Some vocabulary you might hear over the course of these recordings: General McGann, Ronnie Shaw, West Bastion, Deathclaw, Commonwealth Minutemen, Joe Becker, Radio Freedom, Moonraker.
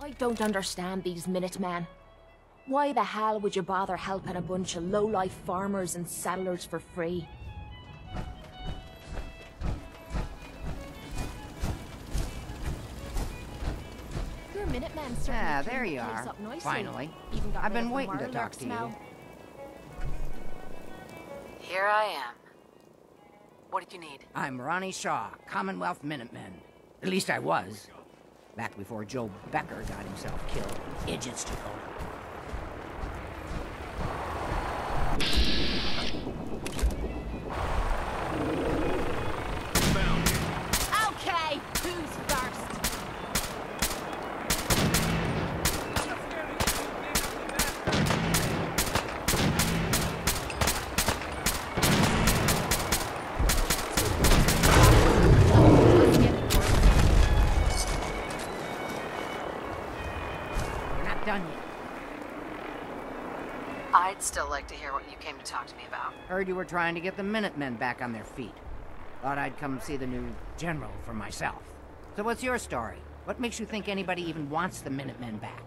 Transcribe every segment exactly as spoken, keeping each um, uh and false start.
I don't understand these Minutemen. Why the hell would you bother helping a bunch of low-life farmers and settlers for free? Your Minutemen certainly ah, there you are. Finally. I've been waiting to talk to you. Here I am. What did you need? I'm Ronnie Shaw, Commonwealth Minutemen. At least I was. Back before Joe Becker got himself killed. Idiots took over. I'd still like to hear what you came to talk to me about. Heard you were trying to get the Minutemen back on their feet. Thought I'd come see the new general for myself. So what's your story? What makes you think anybody even wants the Minutemen back?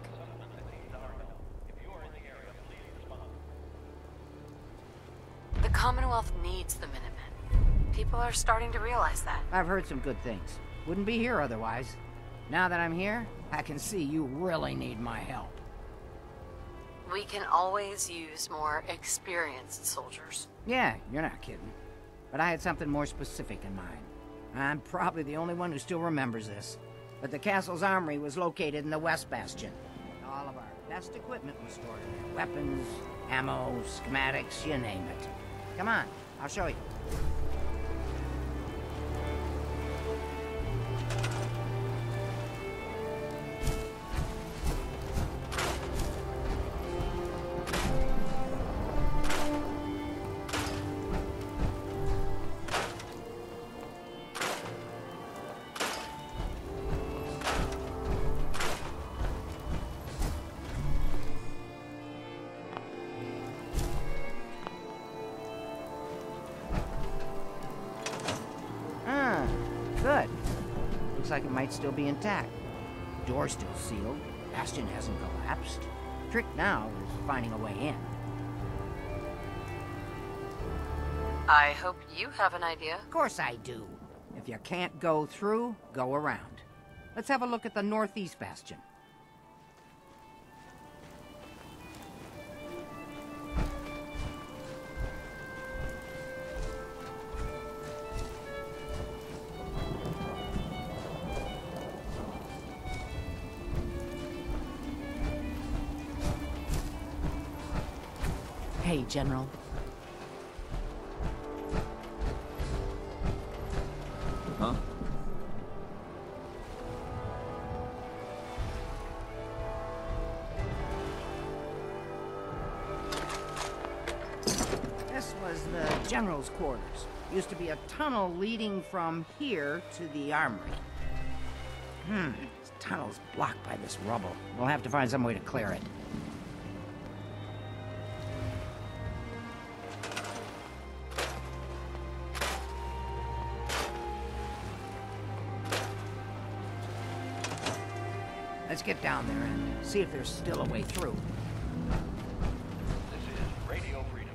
The Commonwealth needs the Minutemen. People are starting to realize that. I've heard some good things. Wouldn't be here otherwise. Now that I'm here, I can see you really need my help. We can always use more experienced soldiers. Yeah, you're not kidding. But I had something more specific in mind. I'm probably the only one who still remembers this. But the castle's armory was located in the West Bastion. All of our best equipment was stored in there. Weapons, ammo, schematics, you name it. Come on, I'll show you. Good. Looks like it might still be intact. Door's still sealed. Bastion hasn't collapsed. Trick now is finding a way in. I hope you have an idea. Of course I do. If you can't go through, go around. Let's have a look at the Northeast Bastion. Hey, General. Huh? This was the General's quarters. Used to be a tunnel leading from here to the armory. Hmm, this tunnel's blocked by this rubble. We'll have to find some way to clear it. Let's get down there and see if there's still a way through. This is Radio Freedom.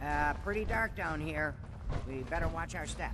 Uh, Pretty dark down here. We better watch our step.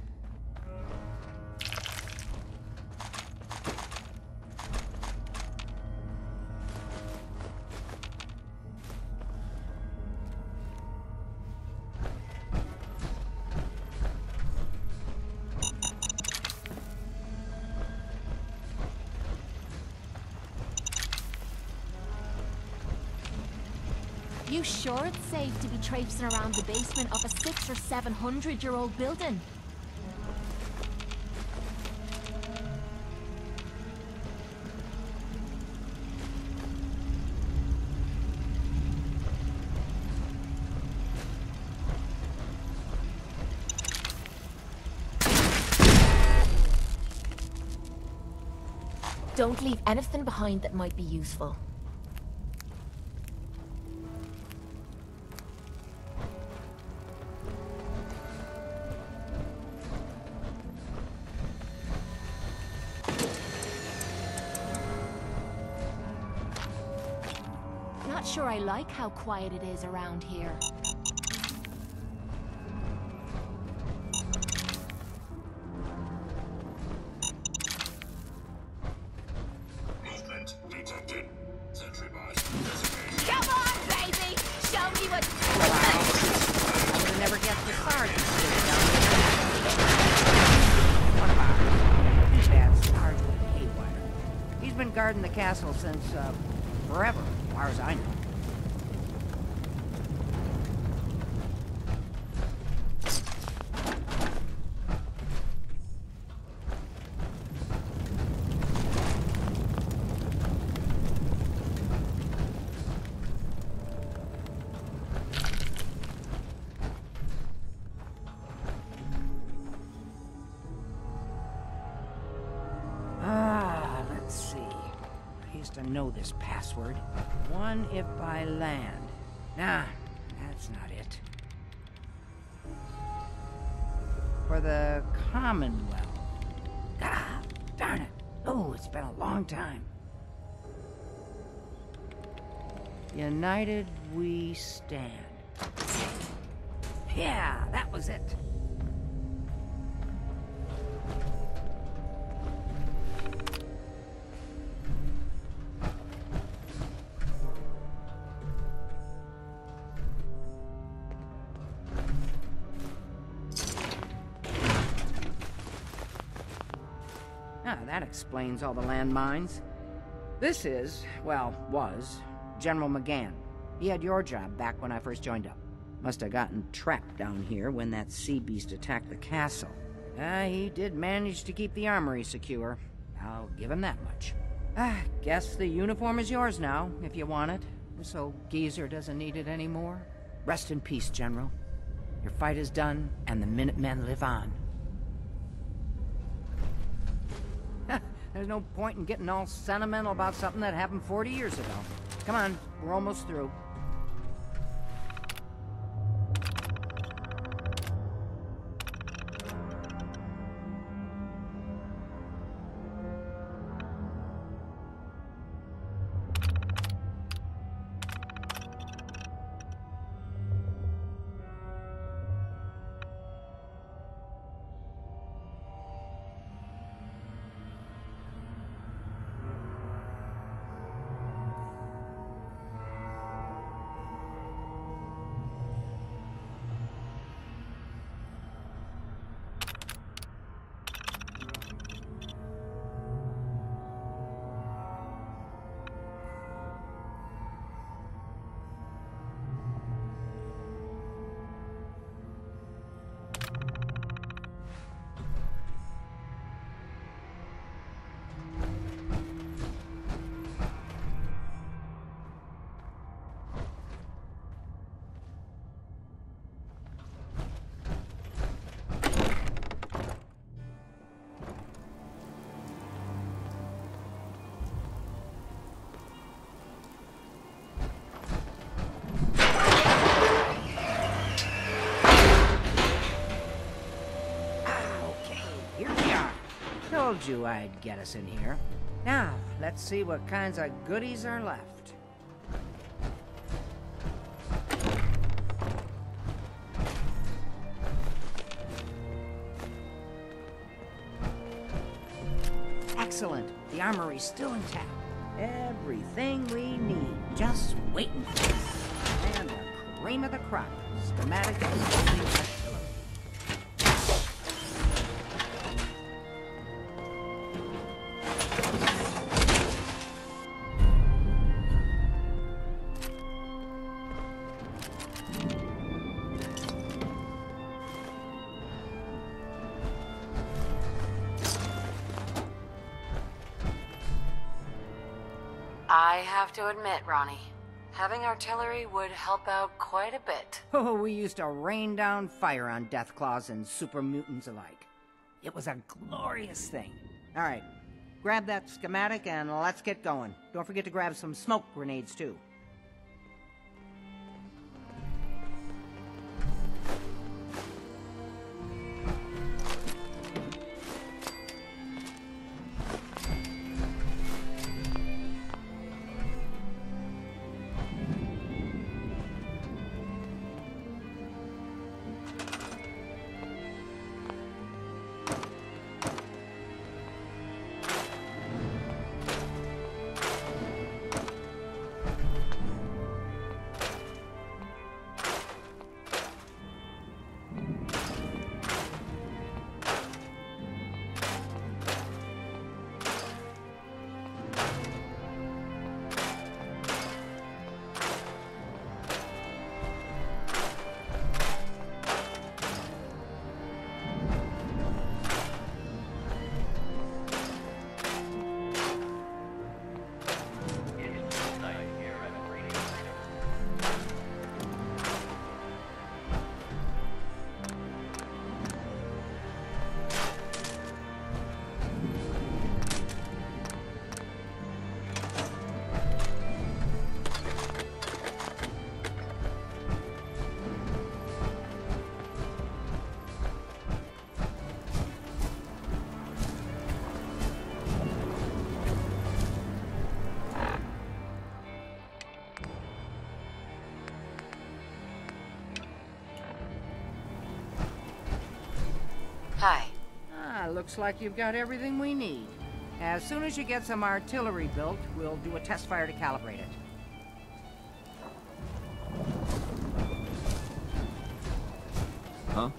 You sure it's safe to be traipsing around the basement of a six or seven hundred year old building? Don't leave anything behind that might be useful. Not sure I like how quiet it is around here. In the castle since uh, forever, as far as I know. Know this password. One if I land. Nah, that's not it. For the Commonwealth. Ah, darn it. Oh, it's been a long time. United we stand. Yeah, that was it. That explains all the landmines. This is, well, was, General McGann. He had your job back when I first joined up. Must have gotten trapped down here when that sea beast attacked the castle. Uh, he did manage to keep the armory secure. I'll give him that much. Ah, guess the uniform is yours now, if you want it. This old geezer doesn't need it anymore. Rest in peace, General. Your fight is done, and the Minutemen live on. There's no point in getting all sentimental about something that happened forty years ago. Come on, we're almost through. Told you I'd get us in here. Now, let's see what kinds of goodies are left. Excellent. The armory's still intact. Everything we need, just waiting for us. And the cream of the crop. Schematic and I have to admit, Ronnie, having artillery would help out quite a bit. Oh, we used to rain down fire on Deathclaws and super mutants alike. It was a glorious thing. All right, Grab that schematic and let's get going. Don't forget to grab some smoke grenades, too. Hi. Ah, looks like you've got everything we need. As soon as you get some artillery built, we'll do a test fire to calibrate it. Huh?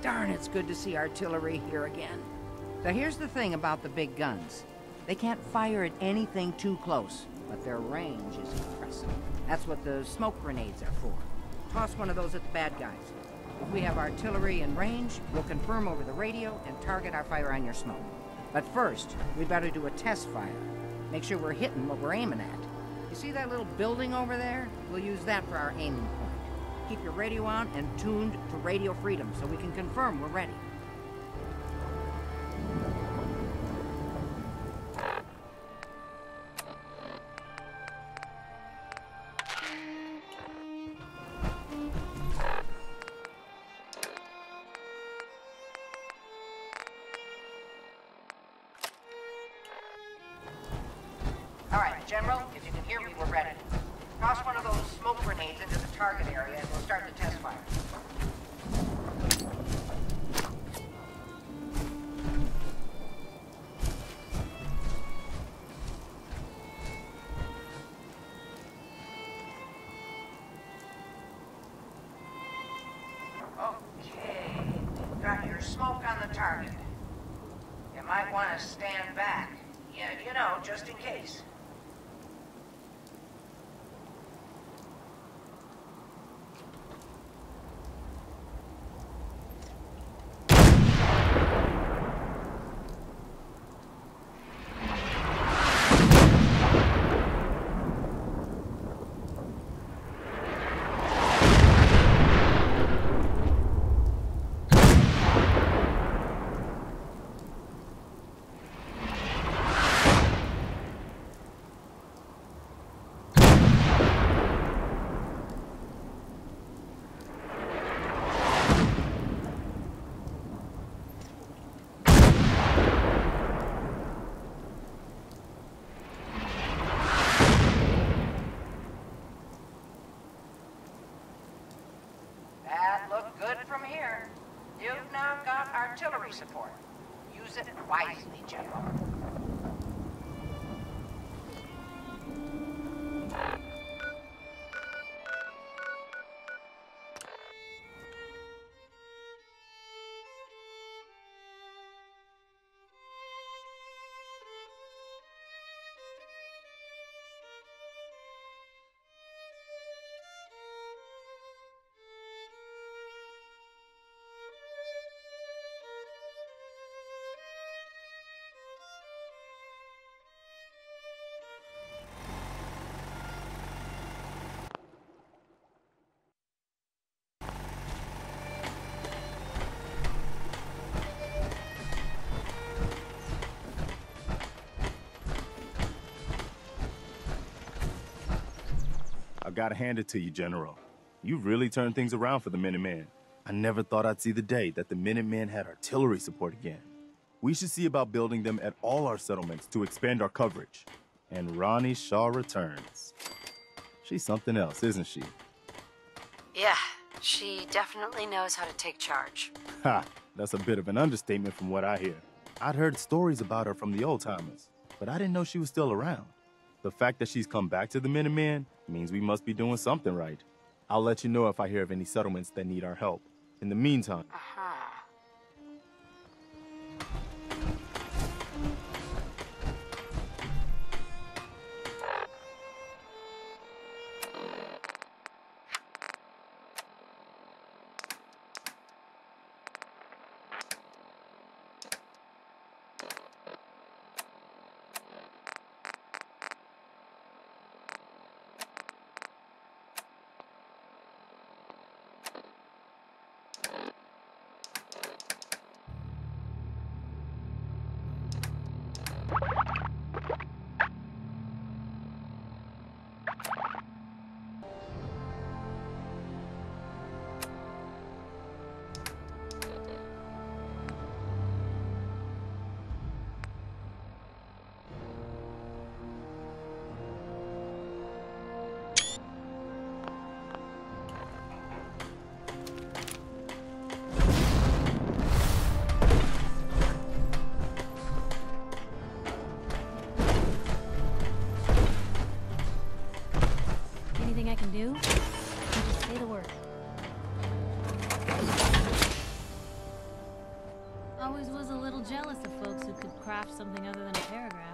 Darn, it's good to see artillery here again. Now here's the thing about the big guns. They can't fire at anything too close, but their range is impressive. That's what the smoke grenades are for. Toss one of those at the bad guys. If we have artillery in range, we'll confirm over the radio and target our fire on your smoke. But first, we better do a test fire. Make sure we're hitting what we're aiming at. You see that little building over there? We'll use that for our aiming point. Keep your radio on and tuned to Radio Freedom so we can confirm we're ready. All right, General, if you can hear me, we're ready. Toss one of those smoke grenades into the target area and we'll start the test fire. Okay, got your smoke on the target. You might want to stand back. Yeah, you know, just in case. wisely, General. I gotta hand it to you, General. You've really turned things around for the Minutemen. I never thought I'd see the day that the Minutemen had artillery support again. We should see about building them at all our settlements to expand our coverage. And Ronnie Shaw returns. She's something else, isn't she? Yeah, she definitely knows how to take charge. Ha! That's a bit of an understatement from what I hear. I'd heard stories about her from the old-timers, but I didn't know she was still around. The fact that she's come back to the Minutemen means we must be doing something right. I'll let you know if I hear of any settlements that need our help. In the meantime... Uh-huh. You just say the word. Always was a little jealous of folks who could craft something other than a paragraph.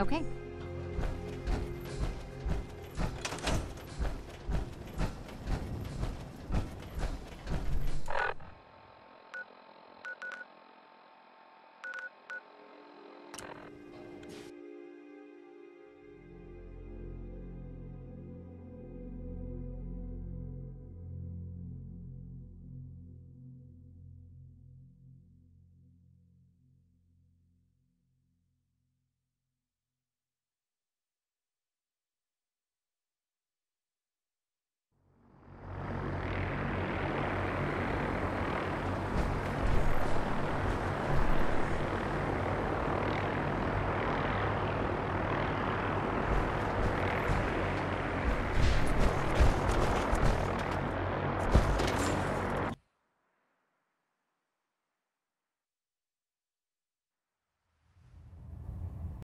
Okay.